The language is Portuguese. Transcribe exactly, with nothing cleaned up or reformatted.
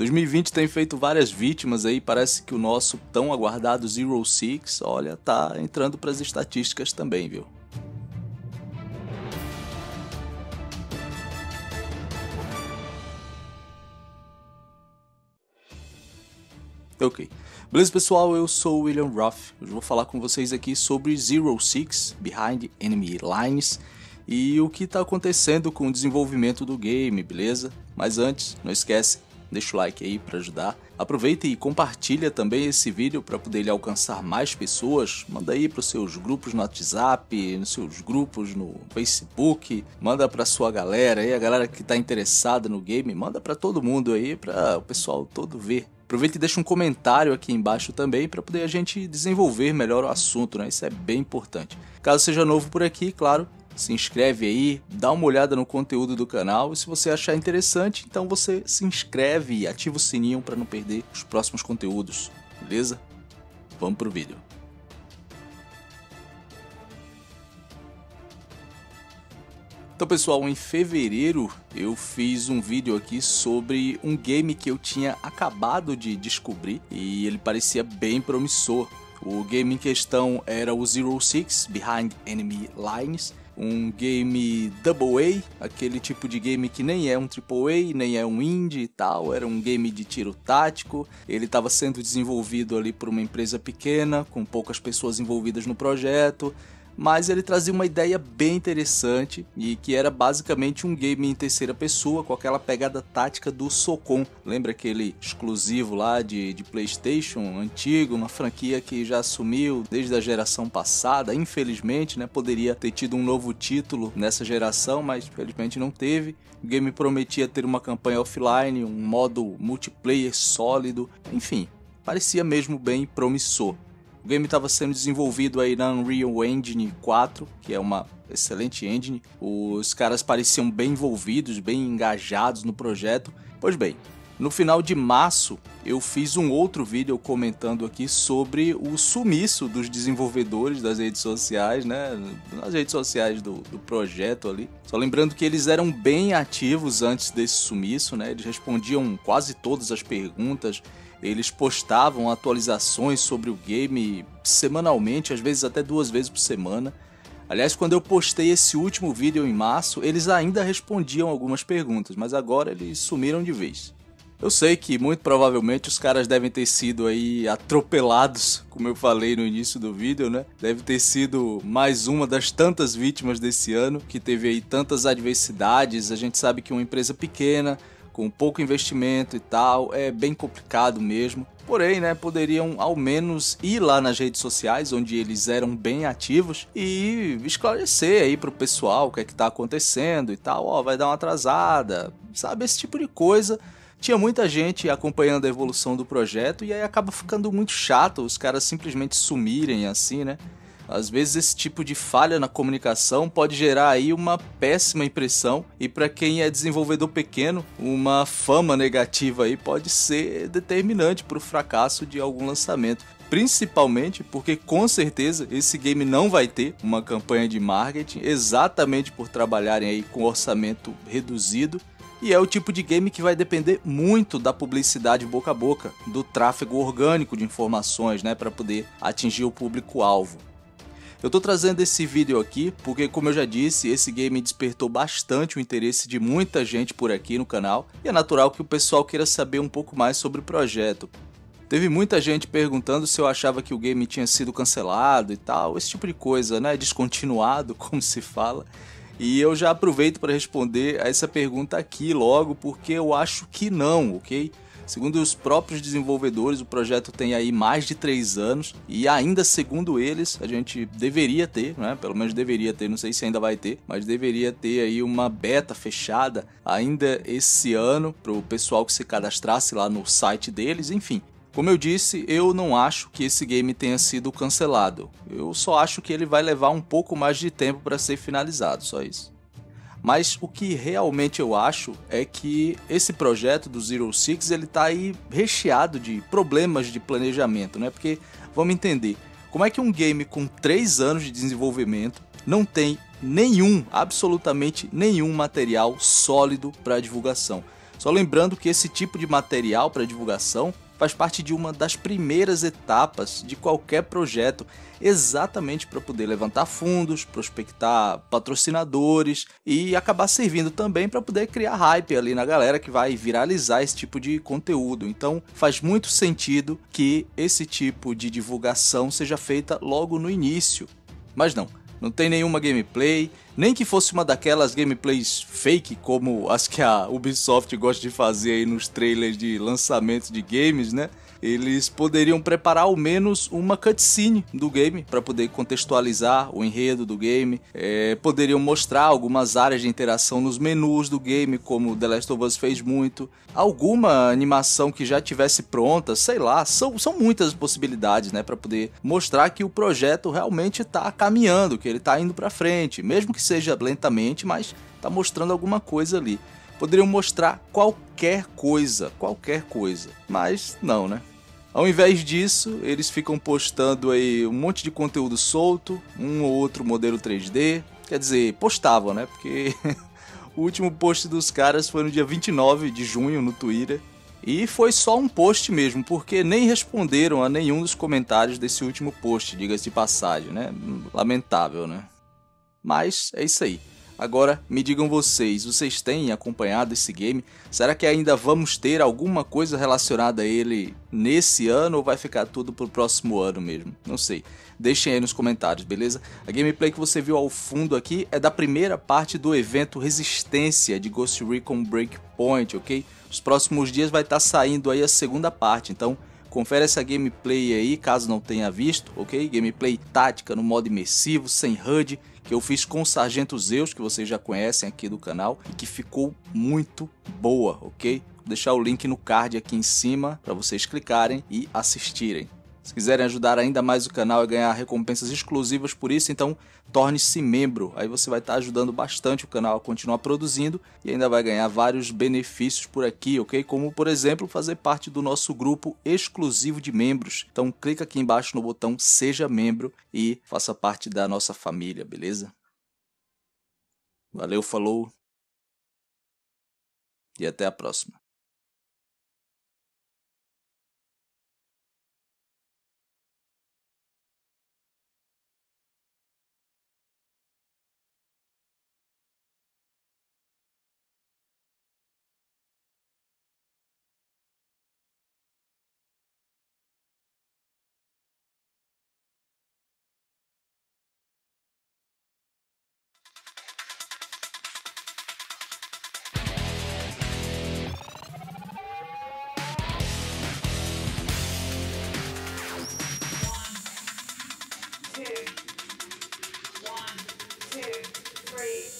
dois mil e vinte tem feito várias vítimas aí, parece que o nosso tão aguardado Zero Six, olha, tá entrando para as estatísticas também, viu? Ok. Beleza, pessoal? Eu sou o William Roth. Hoje vou falar com vocês aqui sobre Zero Six Behind Enemy Lines e o que está acontecendo com o desenvolvimento do game, beleza? Mas antes, não esquece, deixa o like aí para ajudar. Aproveita e compartilha também esse vídeo para poder ele alcançar mais pessoas. Manda aí para os seus grupos no WhatsApp, nos seus grupos no Facebook. Manda para sua galera aí, a galera que está interessada no game. Manda para todo mundo aí, para o pessoal todo ver. Aproveita e deixa um comentário aqui embaixo também para poder a gente desenvolver melhor o assunto, né? Isso é bem importante. Caso seja novo por aqui, claro, se inscreve aí, dá uma olhada no conteúdo do canal e se você achar interessante, então você se inscreve e ativa o sininho para não perder os próximos conteúdos, beleza? Vamos pro vídeo. Então pessoal, em fevereiro eu fiz um vídeo aqui sobre um game que eu tinha acabado de descobrir e ele parecia bem promissor. O game em questão era o Zero Six Behind Enemy Lines, um game double A, aquele tipo de game que nem é um triple A, nem é um indie e tal, era um game de tiro tático. Ele estava sendo desenvolvido ali por uma empresa pequena, com poucas pessoas envolvidas no projeto, mas ele trazia uma ideia bem interessante e que era basicamente um game em terceira pessoa com aquela pegada tática do Socom. Lembra aquele exclusivo lá de, de Playstation antigo, uma franquia que já sumiu desde a geração passada, infelizmente, né? Poderia ter tido um novo título nessa geração, mas infelizmente não teve. O game prometia ter uma campanha offline, um modo multiplayer sólido, enfim, parecia mesmo bem promissor. O game estava sendo desenvolvido aí na Unreal Engine quatro, que é uma excelente engine. Os caras pareciam bem envolvidos, bem engajados no projeto. Pois bem, no final de março eu fiz um outro vídeo comentando aqui sobre o sumiço dos desenvolvedores das redes sociais, né? Nas redes sociais do, do projeto ali. Só lembrando que eles eram bem ativos antes desse sumiço, né? Eles respondiam quase todas as perguntas. Eles postavam atualizações sobre o game semanalmente, às vezes até duas vezes por semana. Aliás, quando eu postei esse último vídeo em março, eles ainda respondiam algumas perguntas, mas agora eles sumiram de vez. Eu sei que muito provavelmente os caras devem ter sido aí atropelados, como eu falei no início do vídeo, né? Deve ter sido mais uma das tantas vítimas desse ano, que teve aí tantas adversidades. A gente sabe que uma empresa pequena, com pouco investimento e tal, é bem complicado mesmo. Porém, né, poderiam ao menos ir lá nas redes sociais, onde eles eram bem ativos, e esclarecer aí pro pessoal o que é que tá acontecendo e tal. Ó, vai dar uma atrasada, sabe, esse tipo de coisa. Tinha muita gente acompanhando a evolução do projeto e aí acaba ficando muito chato os caras simplesmente sumirem assim, né? Às vezes esse tipo de falha na comunicação pode gerar aí uma péssima impressão e para quem é desenvolvedor pequeno, uma fama negativa aí pode ser determinante para o fracasso de algum lançamento. Principalmente porque com certeza esse game não vai ter uma campanha de marketing, exatamente por trabalharem aí com orçamento reduzido. E é o tipo de game que vai depender muito da publicidade boca a boca, do tráfego orgânico de informações, né, para poder atingir o público-alvo. Eu tô trazendo esse vídeo aqui porque, como eu já disse, esse game despertou bastante o interesse de muita gente por aqui no canal e é natural que o pessoal queira saber um pouco mais sobre o projeto. Teve muita gente perguntando se eu achava que o game tinha sido cancelado e tal, esse tipo de coisa, né, descontinuado, como se fala. E eu já aproveito para responder a essa pergunta aqui logo, porque eu acho que não, ok? Segundo os próprios desenvolvedores, o projeto tem aí mais de três anos e ainda segundo eles, a gente deveria ter, né? Pelo menos deveria ter, não sei se ainda vai ter, mas deveria ter aí uma beta fechada ainda esse ano para o pessoal que se cadastrasse lá no site deles, enfim. Como eu disse, eu não acho que esse game tenha sido cancelado. Eu só acho que ele vai levar um pouco mais de tempo para ser finalizado, só isso. Mas o que realmente eu acho é que esse projeto do Zero Six, ele tá aí recheado de problemas de planejamento, né? Porque, vamos entender, como é que um game com três anos de desenvolvimento não tem nenhum, absolutamente nenhum material sólido para divulgação? Só lembrando que esse tipo de material para divulgação faz parte de uma das primeiras etapas de qualquer projeto, exatamente para poder levantar fundos, prospectar patrocinadores e acabar servindo também para poder criar hype ali na galera que vai viralizar esse tipo de conteúdo. Então faz muito sentido que esse tipo de divulgação seja feita logo no início. Mas não, não tem nenhuma gameplay, nem que fosse uma daquelas gameplays fake como as que a Ubisoft gosta de fazer aí nos trailers de lançamento de games, né? Eles poderiam preparar ao menos uma cutscene do game para poder contextualizar o enredo do game. É, poderiam mostrar algumas áreas de interação nos menus do game, como The Last of Us fez muito. Alguma animação que já tivesse pronta, sei lá. São, são muitas possibilidades, né, para poder mostrar que o projeto realmente está caminhando, que ele está indo para frente, mesmo que seja lentamente, mas está mostrando alguma coisa ali. Poderiam mostrar qualquer coisa, qualquer coisa, mas não, né? Ao invés disso, eles ficam postando aí um monte de conteúdo solto, um ou outro modelo três D, quer dizer, postavam, né? Porque o último post dos caras foi no dia vinte e nove de junho no Twitter, e foi só um post mesmo, porque nem responderam a nenhum dos comentários desse último post, diga-se de passagem, né? Lamentável, né? Mas é isso aí. Agora, me digam vocês, vocês têm acompanhado esse game? Será que ainda vamos ter alguma coisa relacionada a ele nesse ano ou vai ficar tudo pro próximo ano mesmo? Não sei. Deixem aí nos comentários, beleza? A gameplay que você viu ao fundo aqui é da primeira parte do evento Resistência de Ghost Recon Breakpoint, ok? Nos próximos dias vai estar saindo aí a segunda parte, então confere essa gameplay aí, caso não tenha visto, ok? Gameplay tática no modo imersivo, sem H U D, que eu fiz com o Sargento Zeus, que vocês já conhecem aqui do canal, e que ficou muito boa, ok? Vou deixar o link no card aqui em cima para vocês clicarem e assistirem. Se quiserem ajudar ainda mais o canal e ganhar recompensas exclusivas por isso, então torne-se membro. Aí você vai estar ajudando bastante o canal a continuar produzindo e ainda vai ganhar vários benefícios por aqui, ok? Como, por exemplo, fazer parte do nosso grupo exclusivo de membros. Então clica aqui embaixo no botão Seja Membro e faça parte da nossa família, beleza? Valeu, falou e até a próxima. Two, one, two, three.